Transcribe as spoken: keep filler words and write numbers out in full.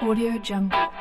Audio Jungle.